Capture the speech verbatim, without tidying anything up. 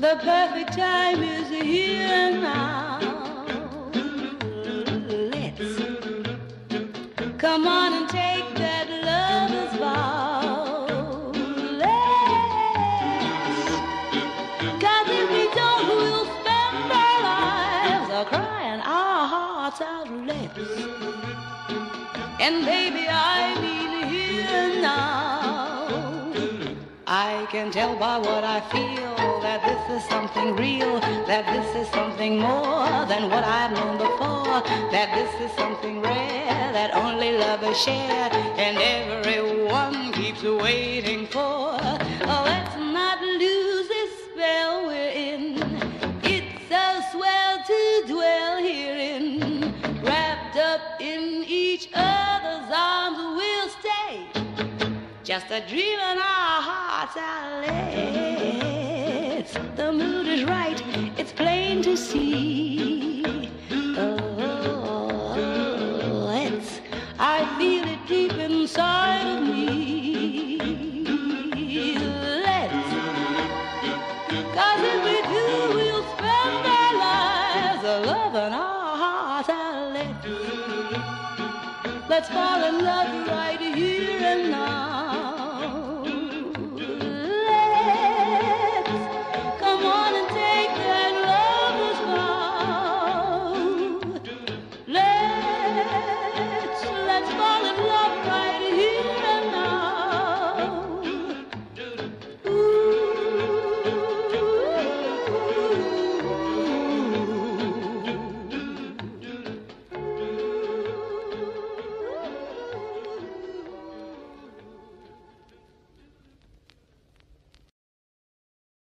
The perfect time is here now. Let's come on and take that lover's vow. Let's, 'cause if we don't, we'll spend our lives a crying our hearts out. Let's, and baby, I mean here now. I can tell by what I feel that this is something real, that this is something more than what I've known before, that this is something rare, that only lovers share, and everyone keeps waiting for. Oh, let's not lose this spell we're in. It's so swell to dwell herein, wrapped up in each other's arms we'll stay, just a dream in our hearts I'll lay. The mood is right, it's plain to see. Oh, let's, I feel it deep inside of me. Let's, 'cause if we do, we'll spend our lives a loving our hearts out. Let's, let's fall in love right here and now.